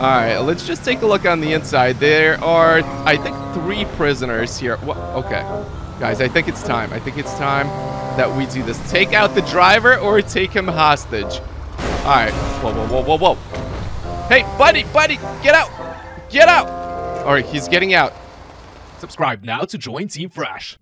Alright, let's just take a look on the inside. There are, I think, 3 prisoners here. What? Okay. Guys, I think it's time. I think it's time that we do this. Take out the driver or take him hostage. Alright. Whoa, whoa, whoa, whoa, whoa. Hey, buddy, buddy, get out. Get out. Alright, he's getting out. Subscribe now to join Team Fresh.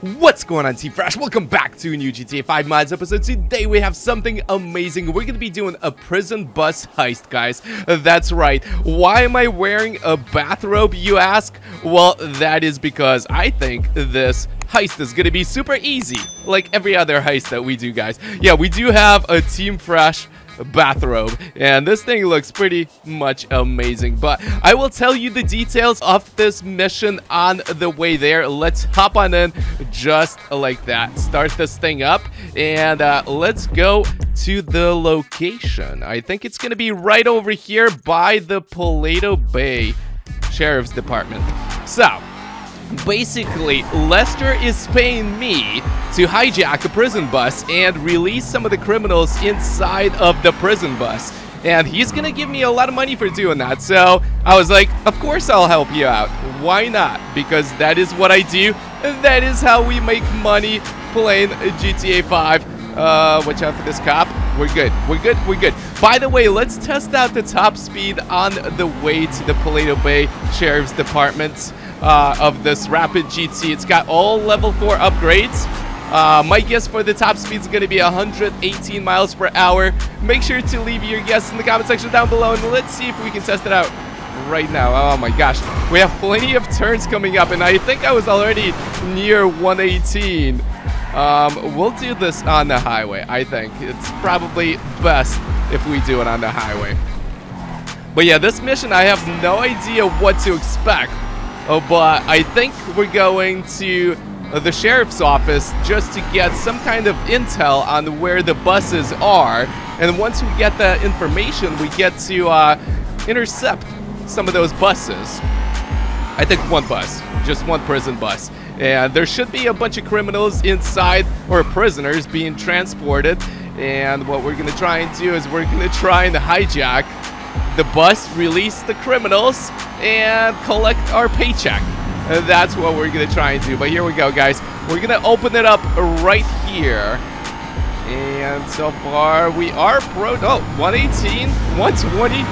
What's going on, Team Fresh? Welcome back to a new GTA 5 mods episode. Today we have something amazing. We're going to be doing a prison bus heist, guys. That's right. Why am I wearing a bathrobe, you ask? Well, that is because I think this heist is going to be super easy, like every other heist that we do, guys. Yeah, we do have a Team Fresh bathrobe, and this thing looks pretty much amazing, but I will tell you the details of this mission on the way there. Let's hop on in just like that, start this thing up, and let's go to the location. I think it's gonna be right over here by the Paleto Bay Sheriff's Department. So basically, Lester is paying me to hijack a prison bus and release some of the criminals inside of the prison bus. And he's gonna give me a lot of money for doing that. So I was like, of course I'll help you out. Why not? Because that is what I do. That is how we make money playing GTA 5. Watch out for this cop. We're good. We're good. We're good. By the way, let's test out the top speed on the way to the Paleto Bay Sheriff's Department. Of this Rapid GT. It's got all level 4 upgrades. My guess for the top speed is going to be 118 miles per hour. Make sure to leave your guess in the comment section down below, and let's see if we can test it out right now. Oh my gosh, we have plenty of turns coming up, and I think I was already near 118. We'll do this on the highway. I think it's probably best if we do it on the highway. But yeah, this mission, I have no idea what to expect. Oh, but I think we're going to the sheriff's office just to get some kind of intel on where the buses are. And once we get that information, we get to intercept some of those buses. I think one bus, just one prison bus. And there should be a bunch of criminals inside, or prisoners being transported. And what we're going to try and do is we're going to try and hijack the bus, release the criminals, and collect our paycheck. That's what we're gonna try and do. But here we go, guys. We're gonna open it up right here. And so far we are oh, 118, 120,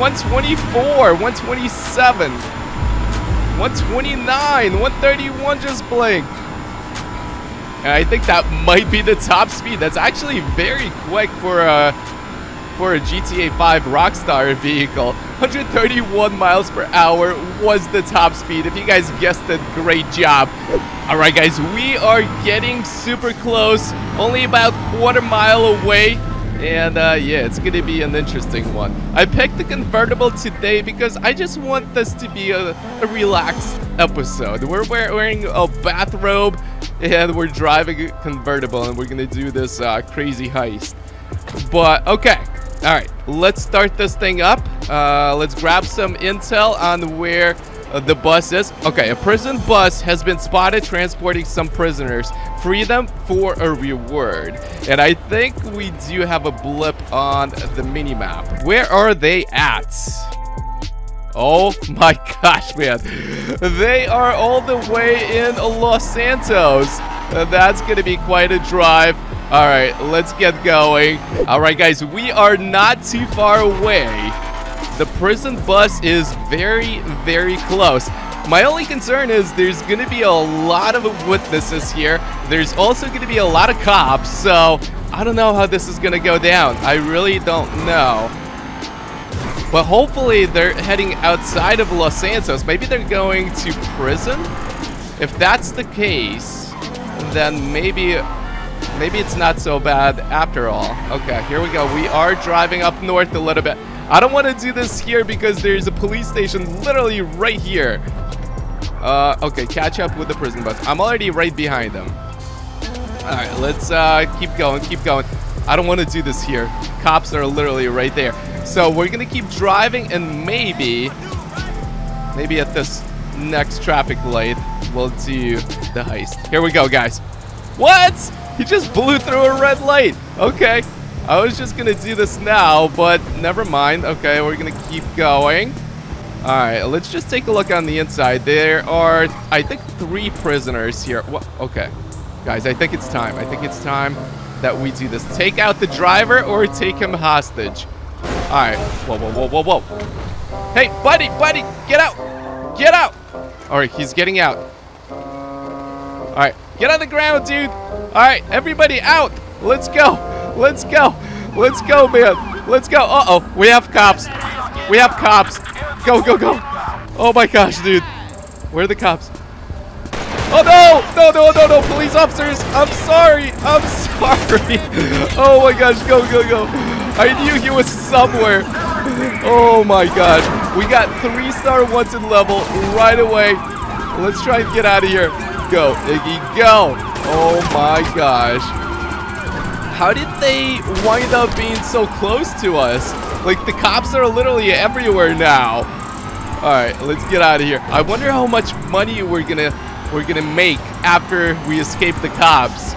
124, 127, 129, 131 just blinked. And I think that might be the top speed. That's actually very quick for a GTA 5 Rockstar vehicle. 131 miles per hour was the top speed. If you guys guessed it, great job. All right, guys, we are getting super close. Only about quarter-mile away. And yeah, it's gonna be an interesting one. I picked the convertible today because I just want this to be a relaxed episode. We're wearing a bathrobe and we're driving a convertible, and we're gonna do this crazy heist. But okay. All right, let's start this thing up. Let's grab some intel on where the bus is. Okay, a prison bus has been spotted transporting some prisoners. Free them for a reward. And I think we do have a blip on the minimap. Where are they at? Oh my gosh, man. They are all the way in Los Santos. That's going to be quite a drive. All right, let's get going. All right, guys, we are not too far away. The prison bus is very, very close. My only concern is there's going to be a lot of witnesses here. There's also going to be a lot of cops, so I don't know how this is going to go down. I really don't know. But hopefully they're heading outside of Los Santos. Maybe they're going to prison? If that's the case, then maybe it's not so bad after all. Okay, here we go. We are driving up north a little bit. I don't want to do this here because there's a police station literally right here. Okay, catch up with the prison bus. I'm already right behind them. All right, let's keep going, keep going. I don't want to do this here. Cops are literally right there. So we're going to keep driving, and maybe at this next traffic light, we'll do the heist. Here we go, guys. What? He just blew through a red light. Okay. I was just gonna do this now, but never mind. Okay, we're gonna keep going. Alright, let's just take a look on the inside. There are, I think, 3 prisoners here. What? Okay. Guys, I think it's time. I think it's time that we do this. Take out the driver or take him hostage. Alright. Whoa, whoa, whoa, whoa, whoa. Hey, buddy, buddy, get out. Get out. Alright, he's getting out. Alright, get on the ground, dude. Alright, everybody out. Let's go. Let's go. Let's go, man. Let's go. Uh-oh. We have cops. We have cops. Go, go, go. Oh my gosh, dude. Where are the cops? Oh no! No, no, no, no. Police officers. I'm sorry. I'm sorry. Oh my gosh. Go, go, go. I knew he was somewhere. Oh my gosh. We got 3-star wanted level right away. Let's try and get out of here. Go, Iggy, go. Oh my gosh. How did they wind up being so close to us? Like, the cops are literally everywhere now. All right, let's get out of here. I wonder how much money we're gonna make after we escape the cops.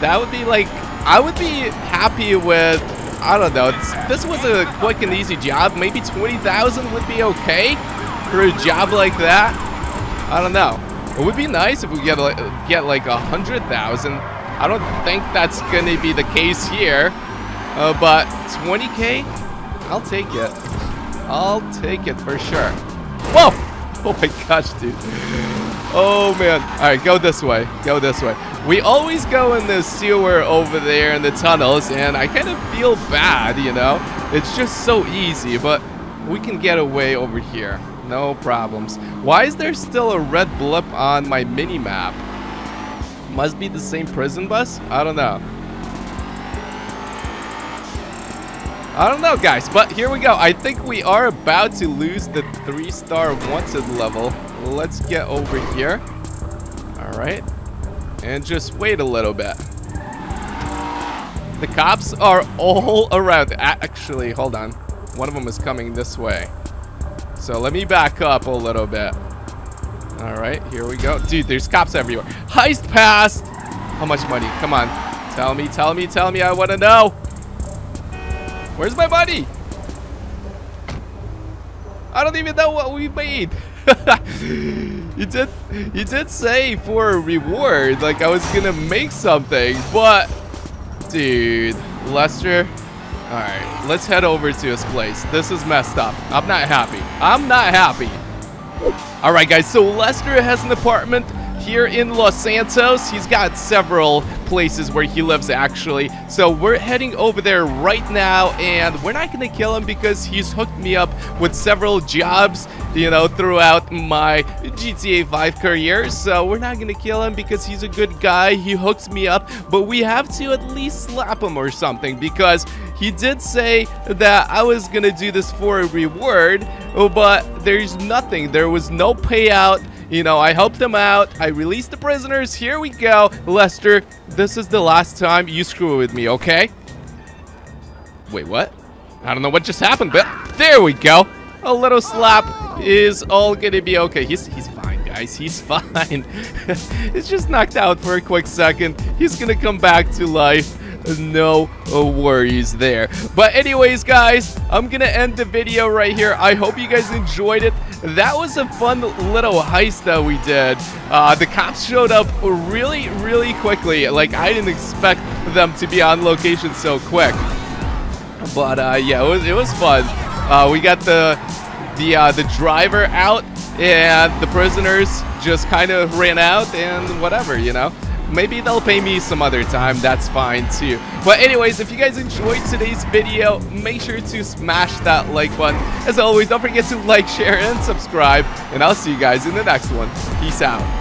That would be like, I would be happy with, I don't know. This was a quick and easy job. Maybe 20,000 would be okay for a job like that. I don't know. It would be nice if we get like 100,000. I don't think that's gonna be the case here. But 20K, I'll take it. I'll take it for sure. Whoa! Oh my gosh, dude. Oh man. All right, go this way. Go this way. We always go in the sewer over there in the tunnels, and I kind of feel bad, you know? It's just so easy, but we can get away over here. No problems. Why is there still a red blip on my mini-map? Must be the same prison bus? I don't know. I don't know, guys, but here we go. I think we are about to lose the 3-star wanted level. Let's get over here. All right. And just wait a little bit. The cops are all around. Actually, hold on. One of them is coming this way. So let me back up a little bit. All right, here we go. Dude, there's cops everywhere. Heist passed. How much money? Come on. Tell me, tell me, tell me. I want to know. Where's my money? I don't even know what we made. You did say for a reward, like I was gonna make something, but dude, Lester. All right, let's head over to his place. This is messed up. I'm not happy. I'm not happy. All right, guys. So Lester has an apartment here in Los Santos. He's got several places where he lives, actually. So we're heading over there right now, and we're not gonna kill him because he's hooked me up with several jobs, you know, throughout my GTA 5 career. So we're not gonna kill him because he's a good guy. He hooks me up, but we have to at least slap him or something because he did say that I was gonna do this for a reward, but there's nothing. There was no payout. You know, I helped them out. I released the prisoners. Here we go. Lester, this is the last time you screw with me, okay? Wait, what? I don't know what just happened, but there we go. A little slap is all gonna be okay. He's fine, guys. He's fine. He's just knocked out for a quick second. He's gonna come back to life. No worries there. But anyways, guys, I'm gonna end the video right here. I hope you guys enjoyed it. That was a fun little heist that we did. The cops showed up really, really quickly. Like, I didn't expect them to be on location so quick. But yeah, it was fun. We got the driver out, and the prisoners just kind of ran out and whatever, you know. Maybe they'll pay me some other time. That's fine too. But anyways, if you guys enjoyed today's video, make sure to smash that like button. As always, don't forget to like, share, and subscribe. And I'll see you guys in the next one. Peace out.